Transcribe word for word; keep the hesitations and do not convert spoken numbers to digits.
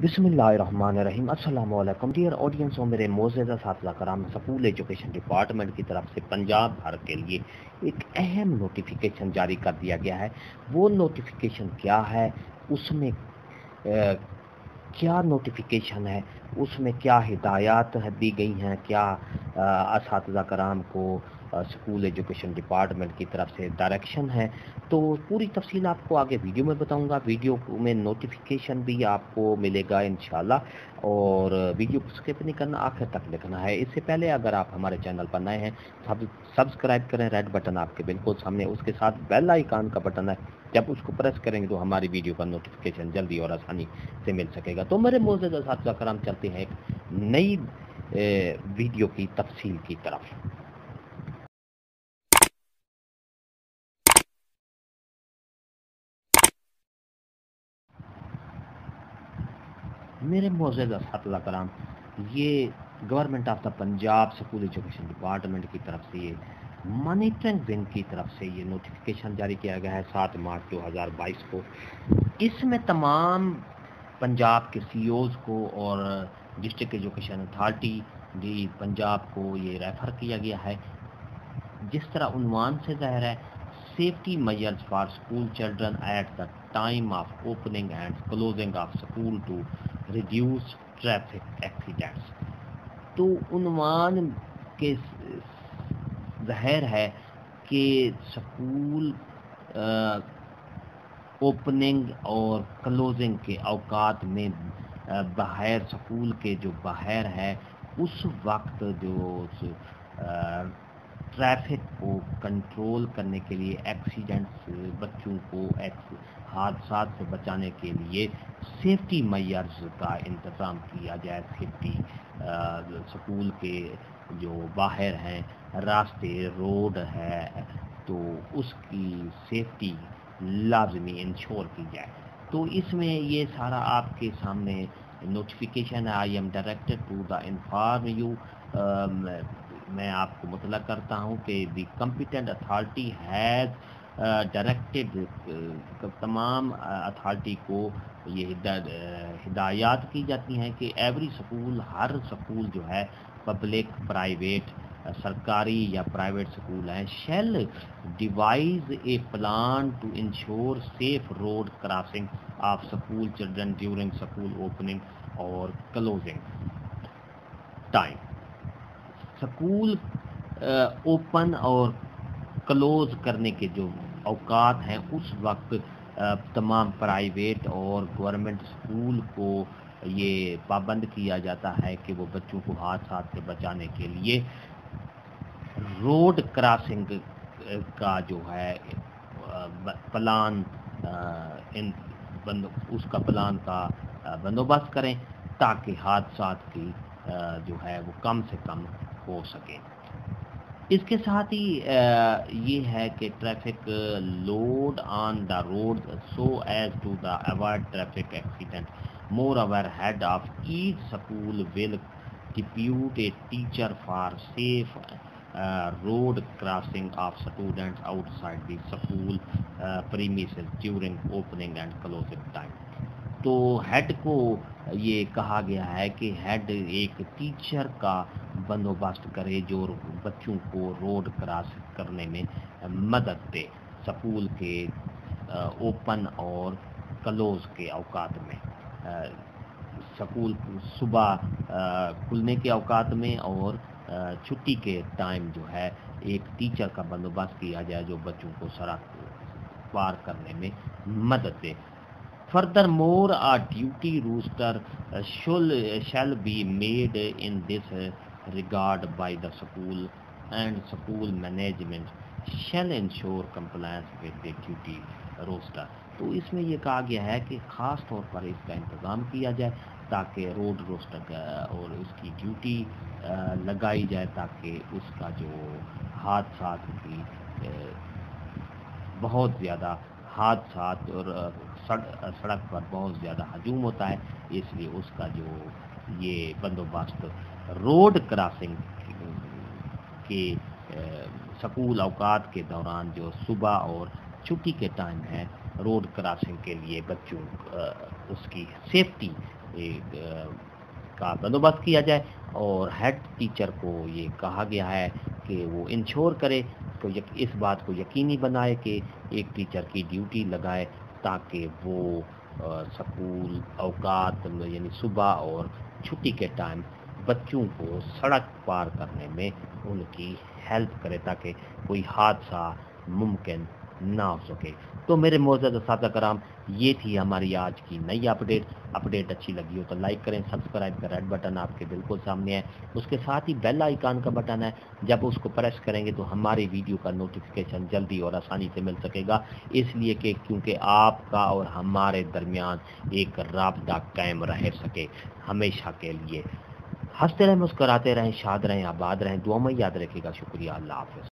बिस्मिल्लाहिर्रहमानिर्रहीम। अस्सलाम वालेकुम डियर ऑडियंस और मेरे मौजूदा साथला कराम, स्कूल एजुकेशन डिपार्टमेंट की तरफ से पंजाब भर के लिए एक अहम नोटिफिकेशन जारी कर दिया गया है। वो नोटिफिकेशन क्या है, उसमें ए, क्या नोटिफिकेशन है, उसमें क्या हिदायत दी गई हैं, क्या असातिज़ा कराम को स्कूल एजुकेशन डिपार्टमेंट की तरफ से डायरेक्शन है, तो पूरी तफसील आपको आगे वीडियो में बताऊंगा। वीडियो में नोटिफिकेशन भी आपको मिलेगा इंशाल्लाह, और वीडियो को स्किप नहीं करना, आखिर तक देखना है। इससे पहले अगर आप हमारे चैनल पर नए हैं तो सब्सक्राइब करें, रेड बटन आपके बिल्कुल सामने, उसके साथ बेल आइकान का बटन है, जब उसको प्रेस करेंगे तो हमारी वीडियो का नोटिफिकेशन जल्दी और आसानी से मिल सकेगा। तो मेरे मौजूदा साथियों कराम, चलते हैं एक नई वीडियो की तफसील की तरफ। मेरे मौजूदा साथला कराम, ये government of the Punjab school education department की तरफ से, ये मॉनिटरिंग विंग की तरफ से ये नोटिफिकेशन जारी किया गया है सात मार्च दो हज़ार बाईस को। इसमें तमाम पंजाब के सी ओज़ को और district education authority D Punjab को ये रेफ़र किया गया है। जिस तरह उनवान से ज़ाहिर है, safety measures for school children at the time of opening and closing of school to reduce traffic accidents. तो उन्वान के ज़ाहिर है कि स्कूल ओपनिंग और क्लोजिंग के अवकात में बाहर स्कूल के जो बाहर है उस वक्त जो ट्रैफिक को कंट्रोल करने के लिए, एक्सीडेंट्स बच्चों को हादसा से बचाने के लिए सेफ्टी मेजर्स का इंतज़ाम किया जाए। सेफ्टी स्कूल के जो बाहर हैं रास्ते, रोड है, तो उसकी सेफ्टी लाजमी इंश्योर की जाए। तो इसमें ये सारा आपके सामने नोटिफिकेशन है। I am directed to the inform you, मैं आपको मतला करता हूँ कि the competent authority has directed, तमाम अथॉरिटी को ये हिदायत की जाती हैं कि एवरी स्कूल, हर स्कूल जो है पब्लिक, प्राइवेट, सरकारी या प्राइवेट स्कूल हैं, shall devise a plan to ensure safe road crossing of school children during school opening और क्लोजिंग टाइम। स्कूल ओपन और क्लोज करने के जो अवकात हैं उस वक्त तमाम प्राइवेट और गवर्नमेंट स्कूल को ये पाबंद किया जाता है कि वो बच्चों को हादसा से बचाने के लिए रोड क्रॉसिंग का जो है प्लान, इन उसका प्लान का बंदोबस्त करें ताकि हादसा की जो है वो कम से कम हो सके। इसके साथ ही ये है कि traffic load on the road so as to the avoid traffic accident. Moreover head of each school will depute a teacher for safe road crossing of students outside the school premises during opening and closing time. तो head को ये कहा गया है कि head एक teacher का बंदोबस्त करे जो बच्चों को रोड क्रॉस करने में मदद दे स्कूल के ओपन और क्लोज के अवकात में, स्कूल सुबह खुलने के अवकात में और छुट्टी के टाइम जो है एक टीचर का बंदोबस्त किया जाए जो बच्चों को सड़क पार करने में मदद दे। Furthermore, a duty roster shall, shall be made in this regard by the school, and school management shall ensure compliance with the duty roster. तो इसमें यह कहा गया है कि ख़ास तौर पर इसका इंतज़ाम किया जाए ताकि रोड रोस्टर और उसकी ड्यूटी लगाई जाए ताकि उसका जो हादसा की बहुत ज़्यादा हादसा और सड़क पर बहुत ज़्यादा हजूम होता है, इसलिए उसका जो ये बंदोबस्त रोड क्रॉसिंग के स्कूल अवकात के दौरान जो सुबह और छुट्टी के टाइम है रोड क्रॉसिंग के लिए बच्चों उसकी सेफ्टी एक का बंदोबस्त किया जाए और हेड टीचर को ये कहा गया है कि वो इंश्योर करे तो इस बात को यकीनी बनाए कि एक टीचर की ड्यूटी लगाए ताकि वो स्कूल अवकात यानी सुबह और छुट्टी के टाइम बच्चों को सड़क पार करने में उनकी हेल्प करे ताकि कोई हादसा मुमकिन ना हो सके। तो मेरे मोअज़्ज़ज़ असातिज़ा कराम, ये थी हमारी आज की नई अपडेट। अपडेट अच्छी लगी हो तो लाइक करें, सब्सक्राइब का रेड बटन आपके बिल्कुल सामने है, उसके साथ ही बेल आइकान का बटन है, जब उसको प्रेस करेंगे तो हमारी वीडियो का नोटिफिकेशन जल्दी और आसानी से मिल सकेगा, इसलिए कि क्योंकि आपका और हमारे दरमियान एक राब्ता कायम रह सके हमेशा के लिए। हंसते रहें, मुस्कराते रहें, शाद रहें, आबाद रहें, दुआ में याद रखिएगा। शुक्रिया, अल्लाह हाफ़िज़।